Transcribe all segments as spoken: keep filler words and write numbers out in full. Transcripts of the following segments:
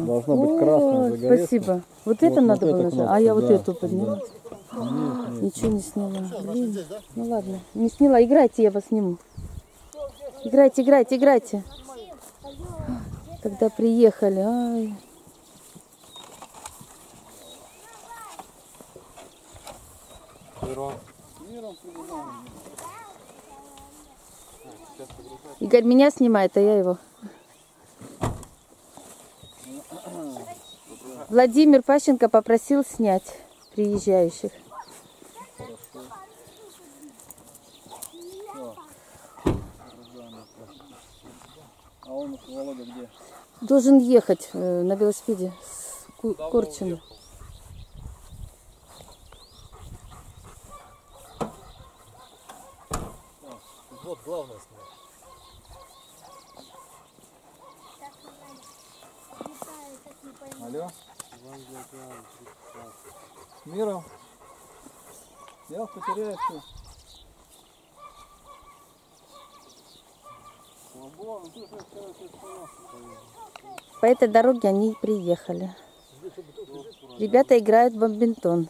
Должно быть красное, загорелся. Спасибо. Вот, вот это вот надо было нажать, а я да, вот эту подняла. Да. А, нет, нет, ничего нет. не сняла. Блин. Здесь, да? Ну ладно, не сняла. Играйте, я вас сниму. Играйте, играйте, играйте. Когда приехали, ай. Игорь меня снимает, а я его. Владимир Пащенко попросил снять приезжающих. А он, Володя, где? Должен ехать на велосипеде с Корчиной. Вот главное снять. Алло. С миром. Я в Потеряевке. По этой дороге они и приехали. Ребята играют в бадминтон.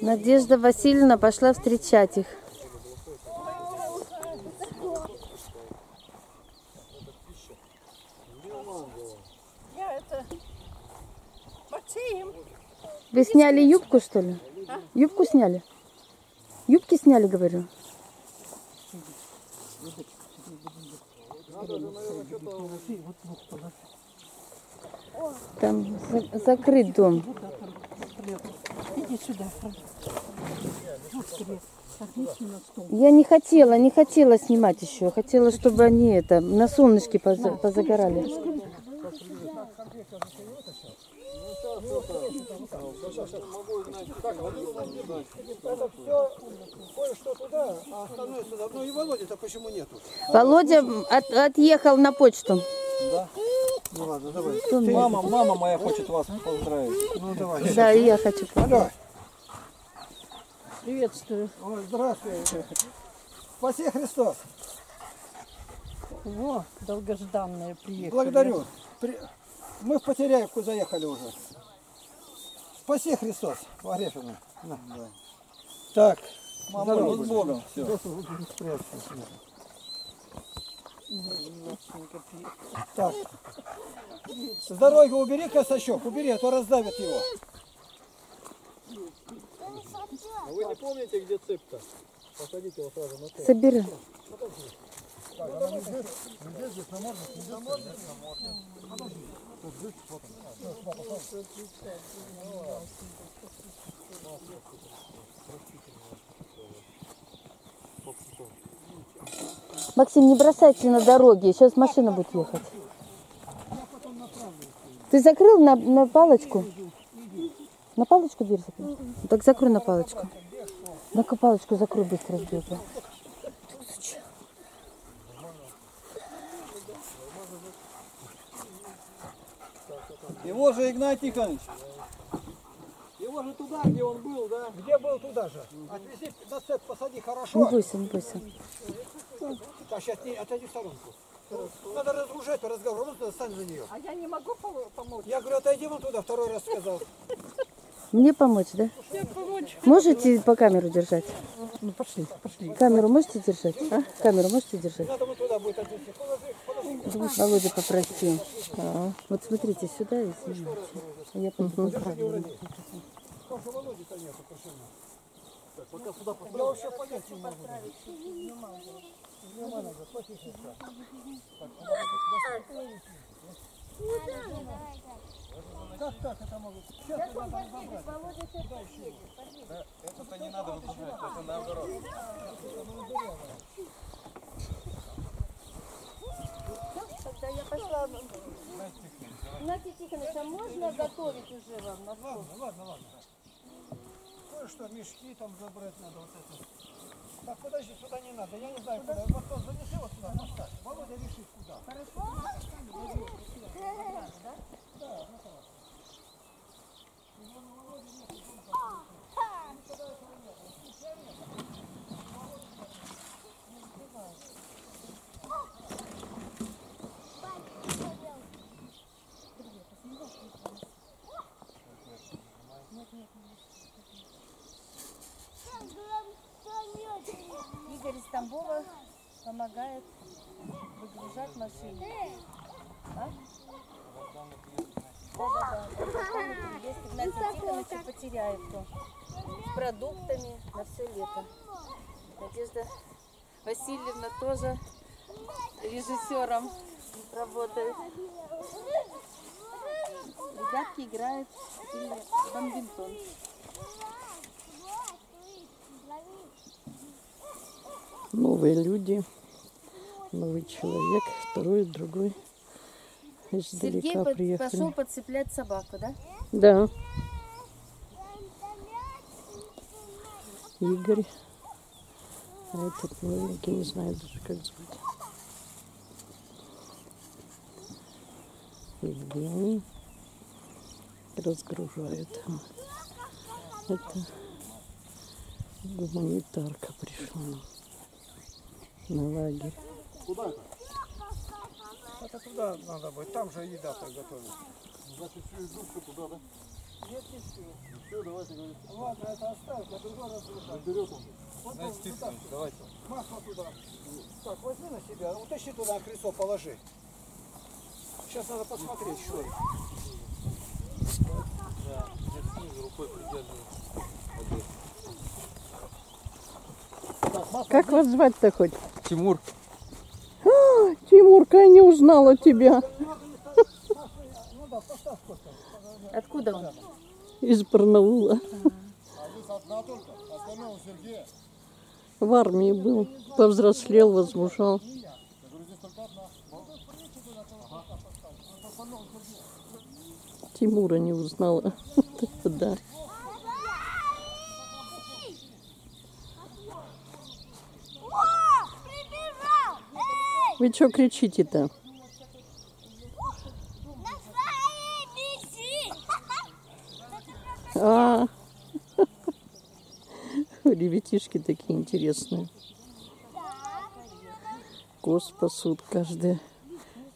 Надежда Васильевна пошла встречать их. Вы сняли юбку, что ли? Юбку сняли? Юбки сняли, говорю. Там за закрыт дом. Иди сюда. Я не хотела, не хотела снимать еще. Хотела, чтобы они это на солнышке позагорали. Володя от, отъехал на почту. Да? Ну ладно, давай. Ты, мама, мама моя хочет вас поздравить. Ну давай. Да, и я хочу поздравить. Приветствую. Ой, здравствуй. Спаси Христос. Во, долгожданное приехали. Благодарю. При... Мы в Потеряевку заехали уже. Спаси Христос. Арефина. Да. Так. Мама, с Богом. Все. Так. С дороги убери косачок, убери, а то раздавят его. А вы не помните, где цепь-то? Посадите его сразу на цепь. Собери. Максим, не бросайте на дороге, сейчас машина будет ехать. Ты закрыл на, на палочку? На палочку дверь закрыл? Так закрой на палочку. На-ка палочку закрой быстро, бьётся. Его же Игнатий Тихонович. Его же туда, где он был, да? Где был, туда же. Отвези на цепь, посади, хорошо. Не бойся, не бойся. А сейчас не, отойди в сторонку. Надо разгружать разговор, ну ты сам за нее. А я не могу помочь? Я говорю, отойди вон туда, второй раз сказал. Мне помочь, да? Мне помочь. Можете по камеру держать? Ну пошли, пошли. Камеру можете держать? А? Камеру можете держать? Надо вот туда будет отвезти. Володя попросил. А-а. Вот смотрите, сюда и снимайте. Я пойду. Пока сюда подправлю. Как так это могут? Это-то не надо выгружать, это наоборот. Тогда я пошла. Игнатий Тихонович, а можно готовить уже вам? Ладно, ладно, ладно. что, мешки там забрать надо вот это. Так, подожди, сюда не надо. Я не знаю, куда. Вот то занеси вот сюда, ну так. Володя решит, куда. Хорошо. Да? Да, ну так. Володя нет, никогда этого нет. Никогда этого нет. Игорь из Тамбова помогает выгружать машину. А? Да, да, да. Есть Игнатий Тихонович, Потеряевку. С продуктами на все лето. Надежда Васильевна тоже режиссером работает. Ребятки играют в бадминтон. Новые люди, новый человек, второй, другой. Сергей под, пошел подцеплять собаку, да? Да. Игорь. А этот маленький, не знаю даже как звать. Евгений. Разгружают. Это гуманитарка пришла. На лагерь. Куда это? Это туда надо быть, там же еда-то готовится. Значит, всю еду туда, да? Нет, не всю. Все, давайте говорить. Ладно, это оставь, я другой раз заберет он. Вот он, туда. Давайте. Масло туда. Так, возьми на себя, утащи туда колесо, положи. Сейчас надо посмотреть, что это. Да, я снизу рукой придерживаю. Как вас звать-то хоть? Тимур. А, Тимурка, я не узнала тебя. Откуда он? Из Барнаула. В армии был, повзрослел, возмужал. Тимура не узнала. Да. Вы что кричите-то? А, ребятишки такие интересные. Коз пасут каждый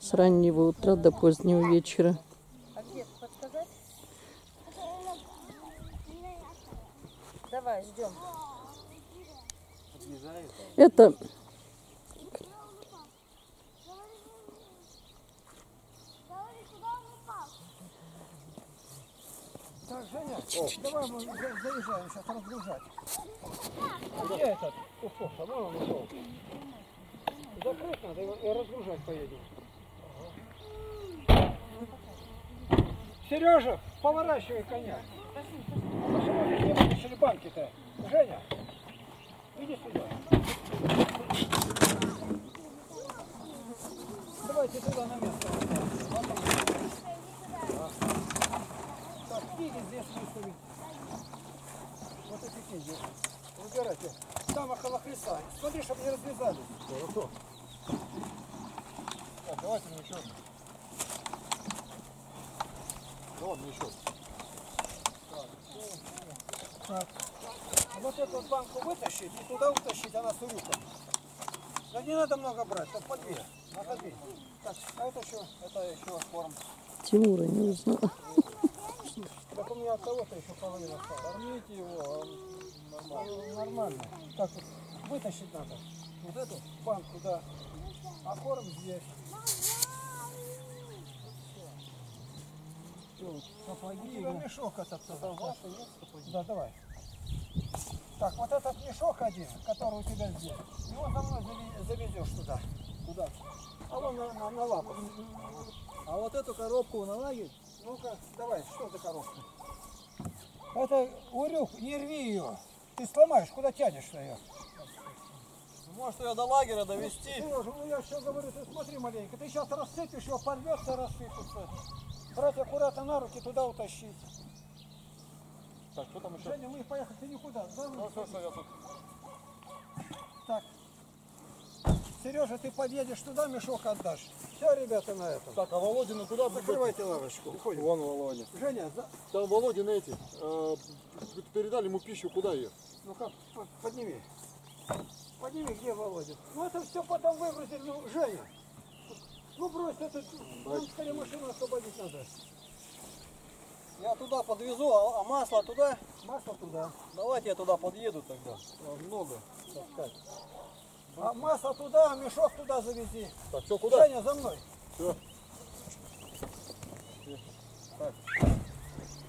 с раннего утра до позднего вечера. Давай, ждем. Это... Так, Женя, о, давай мы заезжаем сейчас разгружать. Где этот? Уфу, а вон он ушел. Закрыть надо и разгружать поедем. Ага. Сережа, поворачивай коня. А почему здесь не вытащили банки-то? Женя, иди сюда. Давайте туда на место. Книги здесь выставить. Вот эти книги. Выбирайте. Там около колеса. Смотри, чтобы не развязались. Хорошо. Так, давайте мне еще. Да ладно, еще. Так. Так. Вот эту вот банку вытащить и туда утащить, она с урюком. Да не надо много брать, так по две. Надо две. Так, а это еще, это еще корм. Тимура не узнала. Так у меня от того-то еще половина стала. Кормите его, нормально. Нормально. Так вот, вытащить надо. Вот эту банку, да. А корм здесь. Все. Сапоги. У тебя мешок этот. Да, давай. Так, вот этот мешок один, который у тебя здесь. Его за мной завезешь туда. Куда? А вон на, на, на лапу. А вот эту коробку на лагерь. Ну-ка, давай, что за коробка? Это урюк, не рви ее. Ты сломаешь, куда тянешь-то ее? Может ее до лагеря довести? Сережа, ну я сейчас говорю, ты смотри маленько, ты сейчас расцепишь ее, порвется, рассыпется. Брать аккуратно на руки, туда утащить. Так, что там еще? Женя, мы поехали, ты никуда. Ну, все, все, я тут. Так. Сережа, ты подъедешь туда, мешок отдашь. Все, ребята, на этом. Так, а Володину куда? Закрывайте лавочку. Уходим. Вон Володя. Женя, за... Там Володин эти, э, передали ему пищу, куда ее? Ну как, подними. Подними, где Володин? Ну это все потом выгрузили, ну, Женя. Ну брось, это, нам скорее машину освободить надо. Я туда подвезу, а масло туда? Масло туда. Давайте я туда подъеду тогда. Много таскать. А масло туда, а мешок туда завези. Так, все, куда? Женя, за мной. Все. Так.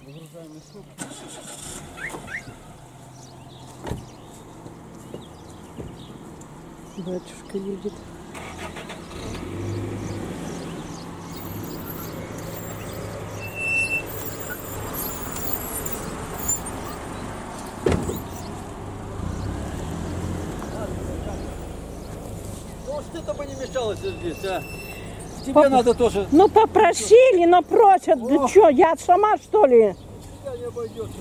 Выгружаем мешок. Батюшка едет. Здесь, а? Тебе Поп... надо тоже. Ну попросили, но просят. О! Да что, я сама что ли? Я не обойдется.